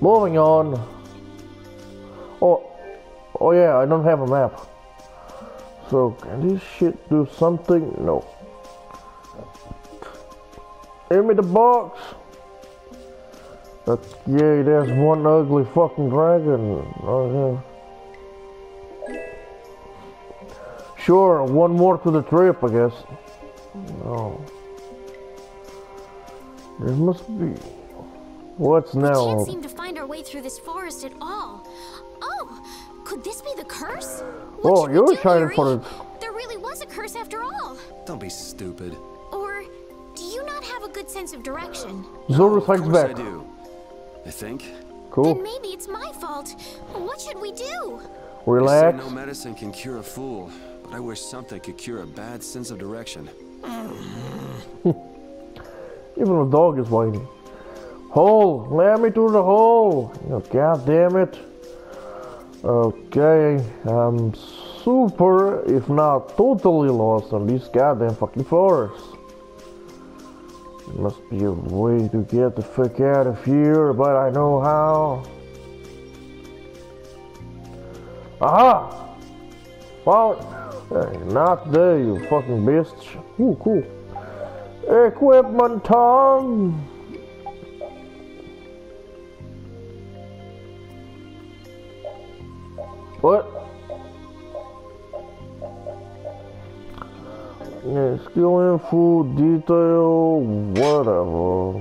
Moving on. Oh yeah, I don't have a map. So can this shit do something? No. Give me the box. That's, yeah, there's one ugly fucking dragon. Okay. Sure, one more to the trip, I guess. No. There must be. What's now? We can't seem to find our way through this forest at all. Oh, could this be the curse? What oh, you're excited for it. There really was a curse after all. Don't be stupid. Or do you not have a good sense of direction? Zoro fights back. I do. I think. Cool. Then maybe it's my fault. What should we do? Relax. No medicine can cure a fool, but I wish something could cure a bad sense of direction. Even a dog is whining. Hole! Let me through the hole! Oh, God damn it. Okay, I'm super, if not totally lost on this goddamn fucking forest. There must be a way to get the fuck out of here, but I know how. Aha! Well, not there, you fucking bitch. Ooh, cool. Equipment tongue! What? Yeah, skill info, detail, whatever.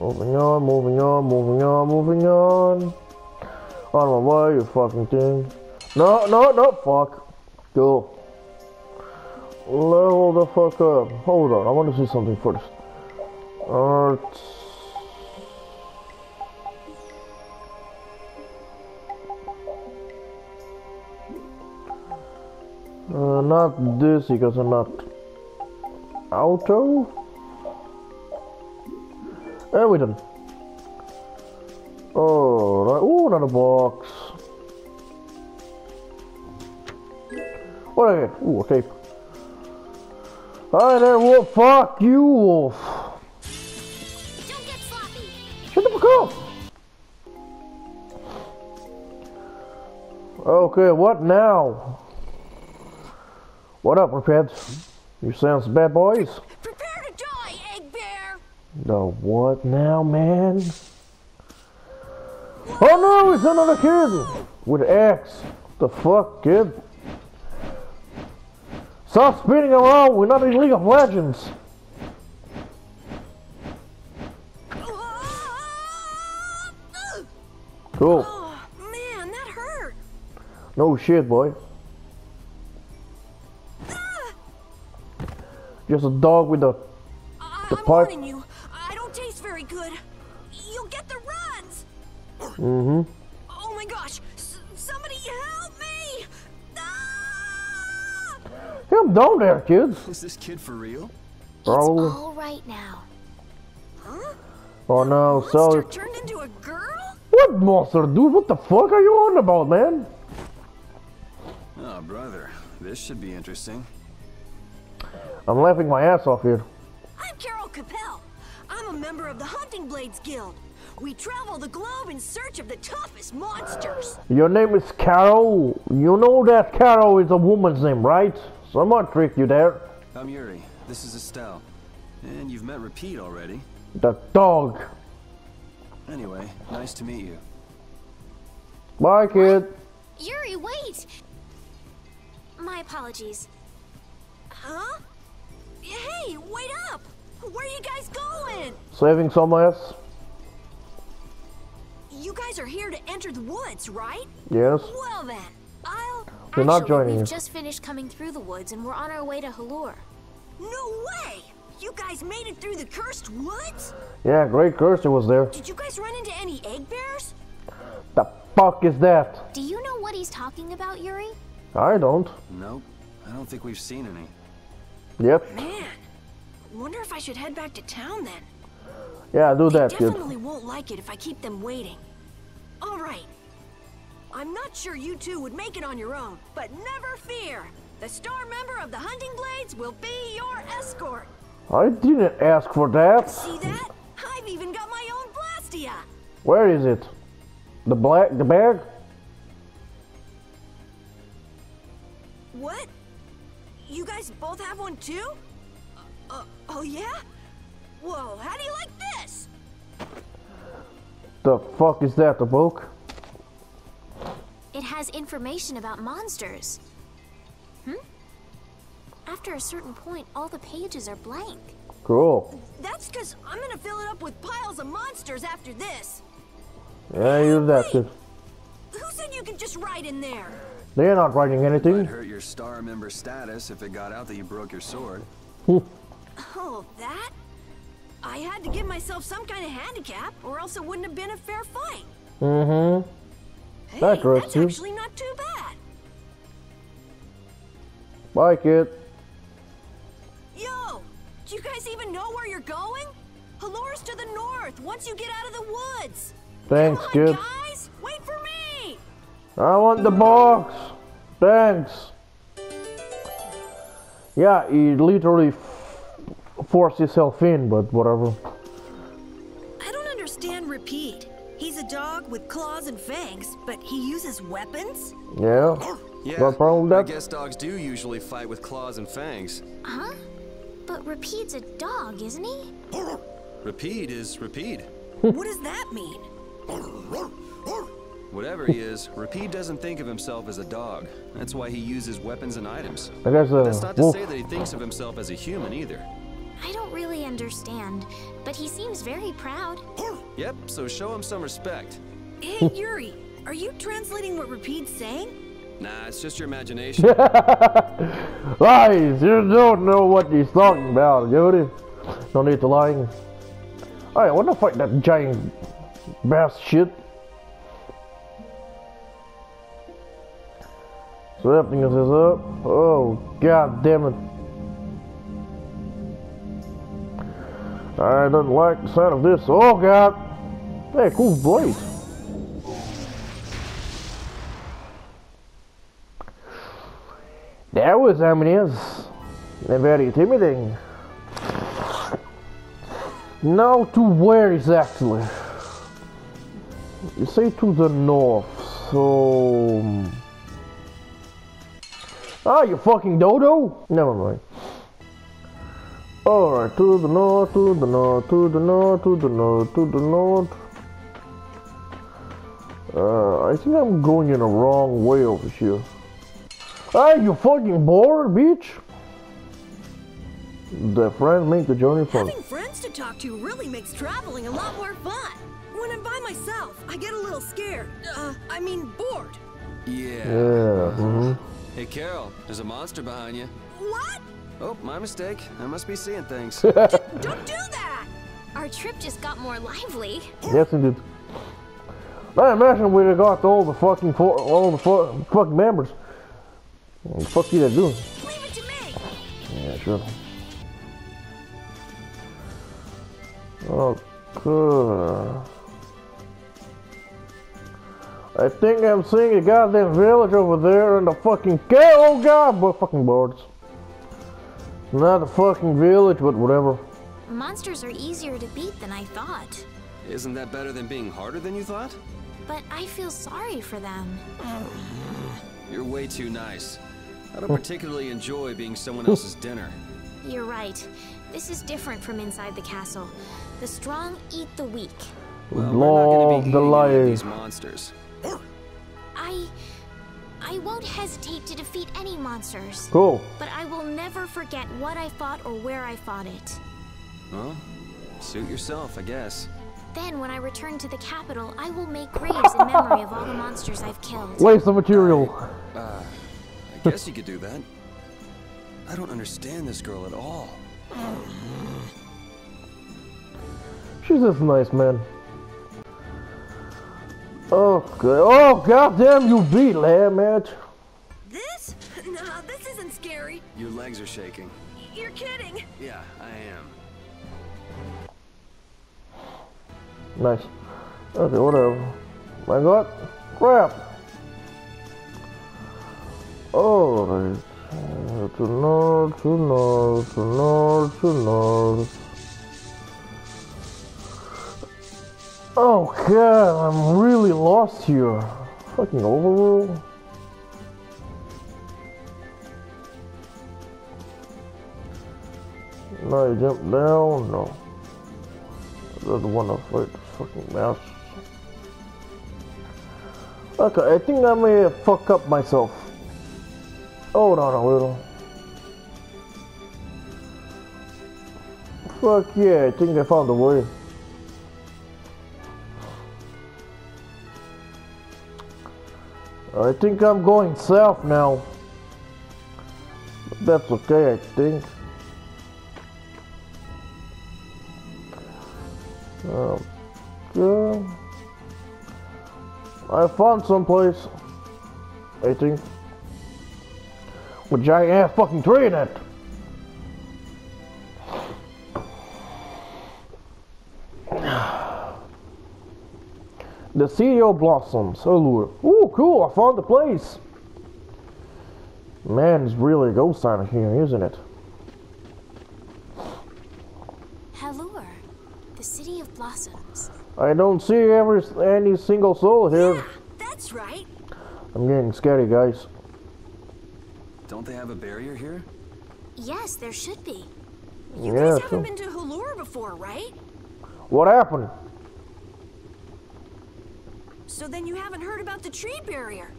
Moving on, moving on, moving on, moving on. On my way, you fucking thing. No, no, no, fuck. Go. Level the fuck up. Hold on, I want to see something first. Arts. Not this because I'm not auto. And we done. Oh, right. Ooh, another box. What I get? Ooh, okay. Alright there, wolf. Fuck you, wolf. Don't get sloppy. Shut the fuck up. Okay, what now? What up, Repeds? You sounds bad boys. Prepare to die, Egg Bear. No, what now, man? Oh no, it's another kid! With an axe. The fuck, kid? Stop spinning around, we're not in League of Legends! Cool. Oh, man, that hurt! No shit, boy. Just a dog with the pipe. I don't taste very good. You'll get the runs! Mm-hmm. Oh my gosh! Somebody help me! Ah! Come down there, kids. Is this kid for real? Probably. It's all right now. Huh? Oh no, monster so turned into a girl? What monster, dude? What the fuck are you on about, man? Oh brother, this should be interesting. I'm laughing my ass off here. I'm Karol Capel. I'm a member of the Hunting Blades Guild. We travel the globe in search of the toughest monsters. Your name is Karol. You know that Karol is a woman's name, right? Someone tricked you there. I'm Yuri. This is Estelle. And you've met Repeat already. The dog. Anyway, nice to meet you. Bye, kid. What? Yuri, wait. My apologies. Huh? Hey, wait up. Where are you guys going? Saving some ass. You guys are here to enter the woods, right? Yes. Well then, We're not joining you. We've just finished coming through the woods and we're on our way to Halure. No way! You guys made it through the cursed woods? Yeah, great curse it was there. Did you guys run into any egg bears? The fuck is that? Do you know what he's talking about, Yuri? I don't. Nope. I don't think we've seen any. Yep. Man, wonder if I should head back to town then. Yeah, do that, kid. They definitely won't like it if I keep them waiting. All right. I'm not sure you two would make it on your own, but never fear. The star member of the Hunting Blades will be your escort. I didn't ask for that. See that? I've even got my own Blastia. Where is it? The bag? What? You guys both have one too? Oh yeah? Whoa, how do you like this? The fuck is that, a book? It has information about monsters. After a certain point, all the pages are blank. Cool. That's because I'm gonna fill it up with piles of monsters after this. Yeah, you're that kid. Who said you can just write in there? They're not writing anything. It would hurt your star member status if it got out that you broke your sword. Oh, that? I had to give myself some kind of handicap, or else it wouldn't have been a fair fight. Mm-hmm. Hey, that's actually not too bad. Like it. Yo, do you guys even know where you're going? Halure's to the north. Once you get out of the woods. Thanks, dude. Guys, wait for me. I want the box. Thanks. Yeah, he literally forced himself in, but whatever. I don't understand. Repeat. He's a dog with claws and fangs, but he uses weapons? Yeah. What problem with that? I guess dogs do usually fight with claws and fangs. Huh? But Repeat's a dog, isn't he? Repeat is Repeat. What does that mean? Whatever he is, Repeat doesn't think of himself as a dog. That's why he uses weapons and items. I guess, that's not to say that he thinks of himself as a human either. I don't really understand, but he seems very proud. Yep, so show him some respect. Hey, Yuri, are you translating what Repeat's saying? Nah, it's just your imagination. Lies! You don't know what he's talking about, Judith. No need to lying. Alright, I wanna fight that giant bass shit. So that thing is up. Oh, god damn it. I don't like the sound of this. Oh god! Hey, cool blade. That was ominous and very intimidating. Now to where exactly? You say to the north, so... Ah, you fucking dodo? Never mind. Alright, to the north, to the north, to the north, to the north, to the north. I think I'm going in the wrong way over here. Ah, you fucking bored, bitch! The friend make the journey fun. Having friends to talk to really makes traveling a lot more fun. When I'm by myself, I get a little scared. I mean bored. Yeah. Hey, Carol, there's a monster behind you. What? Oh, my mistake. I must be seeing things. Don't do that! Our trip just got more lively. Yes, indeed. I imagine we'd have got all the fucking fucking members. What the fuck you that doing? Leave it to me! Yeah, sure. Okay. I think I'm seeing a goddamn village over there and the fucking oh god, but fucking birds. Not a fucking village, but whatever. Monsters are easier to beat than I thought. Isn't that better than being harder than you thought? But I feel sorry for them. You're way too nice. I don't particularly enjoy being someone else's dinner. You're right. This is different from inside the castle. The strong eat the weak. Well, we're not gonna be eating any of these monsters. I won't hesitate to defeat any monsters. Cool. But I will never forget what I fought or where I fought it. Well, suit yourself, I guess. Then when I return to the capital, I will make graves in memory of all the monsters I've killed. Waste of material. I guess you could do that. I don't understand this girl at all. She's just nice, man. Okay. Oh goddamn, you beat lamb match. This? No, this isn't scary. Your legs are shaking. You're kidding. Yeah, I am. Nice. Okay, whatever. My god. Crap. Alright. To north, to north, to north, to north. Oh god, I'm really lost here. Fucking overrule. No, you jump down, no. The other one I fight this fucking mouse. Okay, I think I may fuck up myself. Hold on a little. Fuck yeah, I think I found a way. I think I'm going south now. But that's okay, I think. Okay. I found someplace. I think. With giant ass fucking tree in it. The CEO blossoms, Halure. Ooh, cool, I found the place. Man, there's really a ghost sign here, isn't it? Halure, the city of blossoms. I don't see any single soul here. Yeah, that's right. I'm getting scared, guys. Don't they have a barrier here? Yes, there should be. You guys haven't been to Halure before, right? What happened? So then you haven't heard about the tree barrier.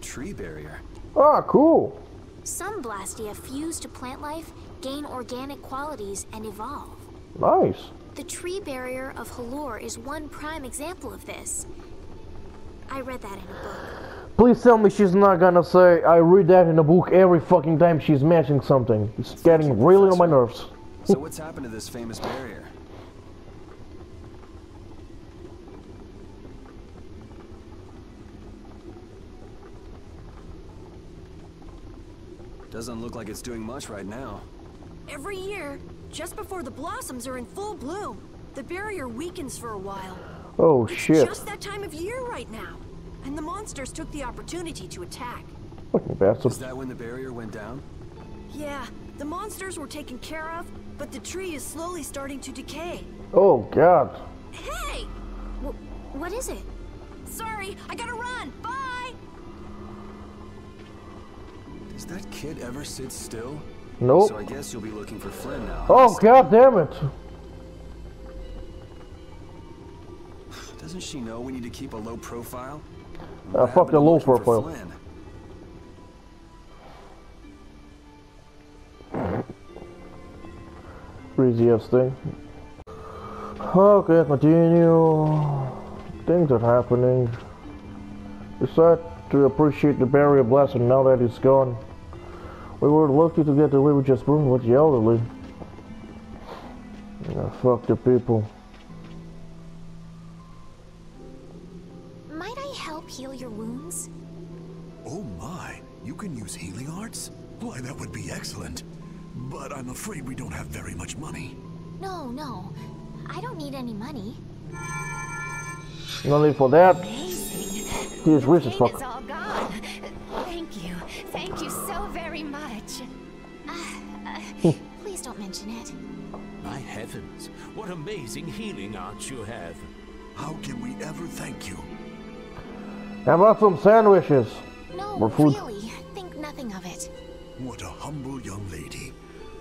Tree barrier? Ah, cool. Some Blastia fuse to plant life, gain organic qualities, and evolve. Nice. The tree barrier of Halure is one prime example of this. I read that in a book. Please tell me she's not gonna say, I read that in a book every fucking time she's mentioning something. It's getting really on my nerves. So what's happened to this famous barrier? Doesn't look like it's doing much right now. Every year, just before the blossoms are in full bloom, the barrier weakens for a while. Oh shit. It's just that time of year right now. And the monsters took the opportunity to attack. Fucking bastards. Is that when the barrier went down? Yeah, the monsters were taken care of, but the tree is slowly starting to decay. Oh god. Hey! What is it? Sorry, I gotta run. Bye! Does that kid ever sit still? Nope. So I guess you'll be looking for Flynn now. Oh god damn it! Doesn't she know we need to keep a low profile? Fuck the low profile. Crazy ass thing. Okay, continue. Things are happening. Decide to appreciate the barrier blessing now that it's gone. We were lucky to get the way we just ruined with the elderly. Yeah, fuck the people. Might I help heal your wounds? Oh my, you can use healing arts? Why, that would be excellent. But I'm afraid we don't have very much money. No, I don't need any money. No need for that. He's rich as fuck. Thank you so very much. Please don't mention it. My heavens, what amazing healing arts you have. How can we ever thank you? How about some sandwiches? No, or food? Really, think nothing of it. What a humble young lady.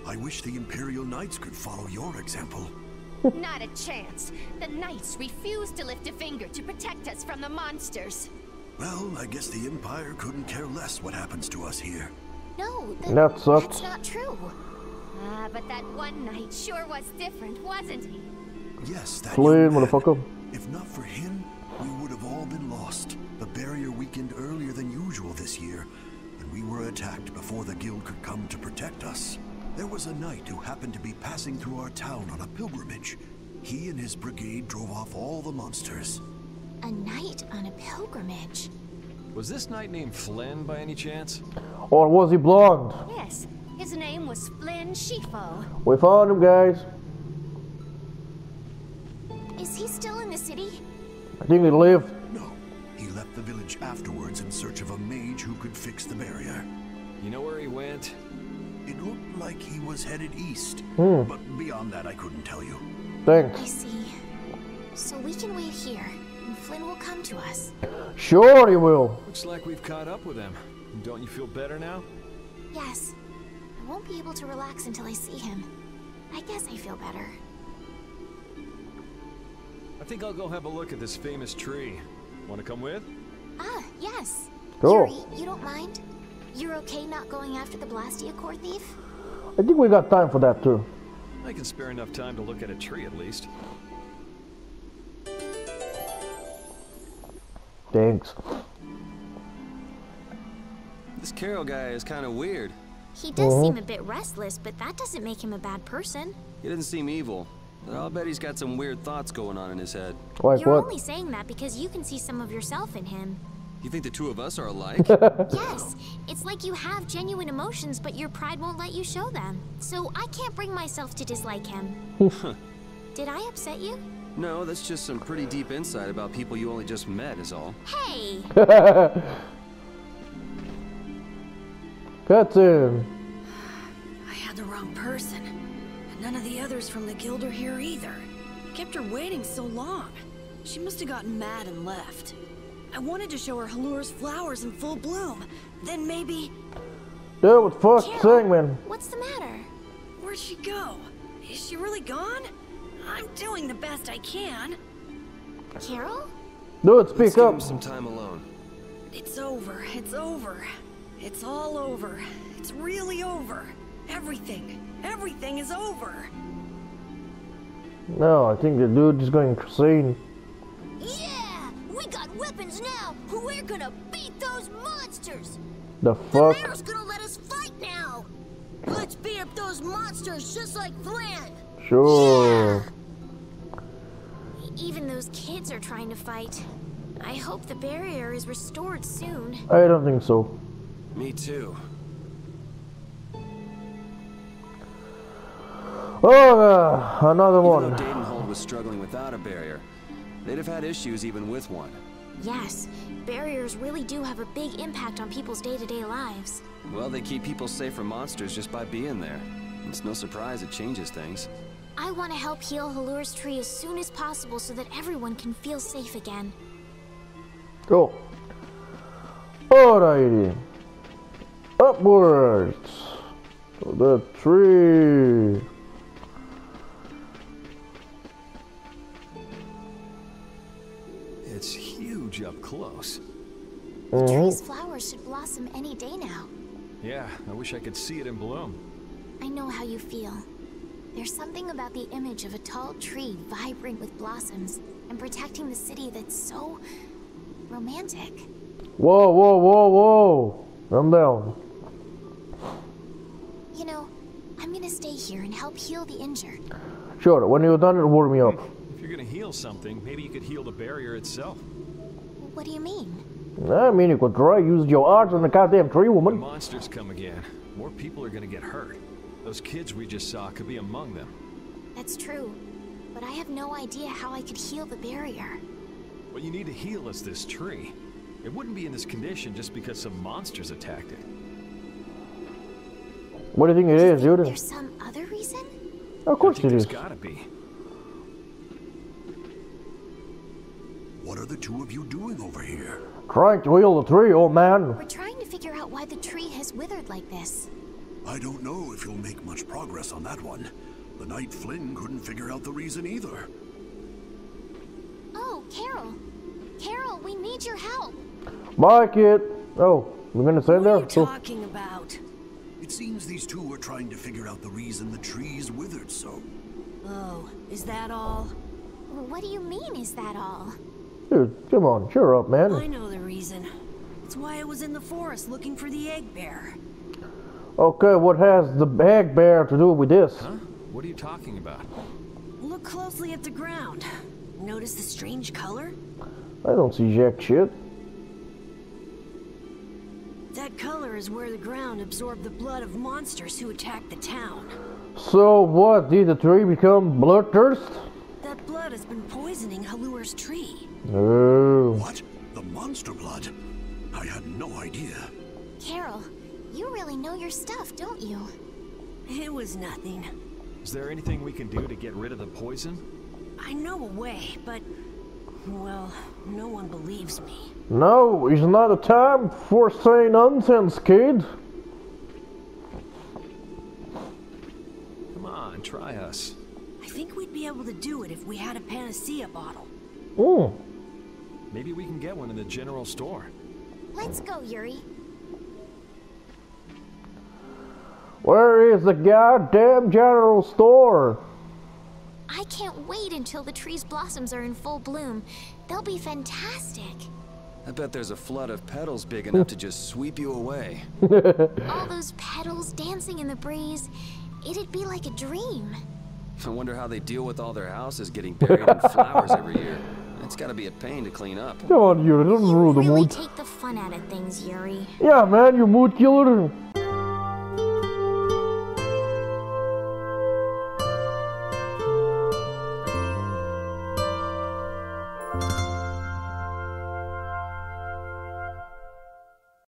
I wish the Imperial Knights could follow your example. Not a chance. The Knights refused to lift a finger to protect us from the monsters. Well, I guess the Empire couldn't care less what happens to us here. No, that's not true. But that one night sure was different, wasn't he? Yes, that motherfucker. If not for him, we would have all been lost. The barrier weakened earlier than usual this year, and we were attacked before the guild could come to protect us. There was a knight who happened to be passing through our town on a pilgrimage. He and his brigade drove off all the monsters. A knight on a pilgrimage. Was this knight named Flynn by any chance? Or was he blonde? Yes, his name was Flynn Scifo. We found him, guys. Is he still in the city? I think he lived. No, he left the village afterwards in search of a mage who could fix the barrier. You know where he went? It looked like he was headed east. But beyond that, I couldn't tell you. Thanks. I see. So we can wait here, and Flynn will come to us. Sure he will. Looks like we've caught up with him. Don't you feel better now? Yes. I won't be able to relax until I see him. I guess I feel better. I think I'll go have a look at this famous tree. Want to come with? Ah, yes. Cool. Yuri, you don't mind? You're okay not going after the Blastia core thief? I think we got time for that too. I can spare enough time to look at a tree at least. Thanks. This Karol guy is kind of weird. He does seem a bit restless, but that doesn't make him a bad person. He doesn't seem evil, but I'll bet he's got some weird thoughts going on in his head. Like You're only saying that because you can see some of yourself in him. You think the two of us are alike? Yes. It's like you have genuine emotions, but your pride won't let you show them. So I can't bring myself to dislike him. Did I upset you? No, that's just some pretty deep insight about people you only just met is all. Hey! Captain. I had the wrong person. And none of the others from the guild are here either. I kept her waiting so long. She must have gotten mad and left. I wanted to show her Halure's flowers in full bloom. Then maybe... That was first thing, man. What's the matter? Where'd she go? Is she really gone? I'm doing the best I can. Karol? Dude, speak up. Give some time alone. It's over. It's over. It's all over. It's really over. Everything. Everything is over. No, I think the dude is going insane. Yeah! We got weapons now! We're gonna beat those monsters! The fuck? The mayor's gonna let us fight now! Let's beat up those monsters just like Flynn! Sure. Yeah. Even those kids are trying to fight. I hope the barrier is restored soon. I don't think so. Me too. Oh, another one. Even though Dadenhold was struggling without a barrier, they'd have had issues even with one. Yes, barriers really do have a big impact on people's day-to-day lives. Well, they keep people safe from monsters just by being there. It's no surprise it changes things. I want to help heal Halure's tree as soon as possible so that everyone can feel safe again. Cool. Alrighty. Upwards. To the tree. It's huge up close. The tree's flowers should blossom any day now. Yeah, I wish I could see it in bloom. I know how you feel. There's something about the image of a tall tree vibrant with blossoms and protecting the city that's so romantic. Whoa, whoa, whoa, whoa! Calm down. You know, I'm gonna stay here and help heal the injured. Sure, when you're done, it'll warm me up. If you're gonna heal something, maybe you could heal the barrier itself. What do you mean? I mean, you could try use your arms on the goddamn tree, woman. The monsters come again. More people are gonna get hurt. Those kids we just saw could be among them. That's true, but I have no idea how I could heal the barrier. What you need to heal is this tree. It wouldn't be in this condition just because some monsters attacked it. What do you think it is, Judith? There's some other reason? Of course it is. There's gotta be. What are the two of you doing over here? Trying to heal the tree, old man. We're trying to figure out why the tree has withered like this. I don't know if you'll make much progress on that one. The Knight Flynn couldn't figure out the reason either. Oh, Karol. Karol, we need your help. Mark it. Oh, we're going to send her? What are you talking about? It seems these two were trying to figure out the reason the tree's withered so. Oh, is that all? What do you mean, is that all? Dude, come on, cheer up, man. I know the reason. It's why I was in the forest looking for the egg bear. Okay, what has the egg bear to do with this? Huh? What are you talking about? Look closely at the ground. Notice the strange color? I don't see jack shit. That color is where the ground absorbed the blood of monsters who attacked the town. So what? Did the tree become bloodthirst? That blood has been poisoning Halure's tree. Oh. What? The monster blood? I had no idea. Karol. You really know your stuff, don't you? It was nothing. Is there anything we can do to get rid of the poison? I know a way, but, well, no one believes me. No, it's not a time for saying nonsense, kid. Come on, try us. I think we'd be able to do it if we had a panacea bottle. Oh. Maybe we can get one in the general store. Let's go, Yuri. Where is the goddamn general store? I can't wait until the tree's blossoms are in full bloom. They'll be fantastic. I bet there's a flood of petals big enough to just sweep you away. All those petals dancing in the breeze, it'd be like a dream. I wonder how they deal with all their houses getting buried in flowers every year. It's gotta be a pain to clean up. Come on, Yuri, don't ruin the mood. You really take the fun out of things, Yuri. Yeah, man, you mood killer.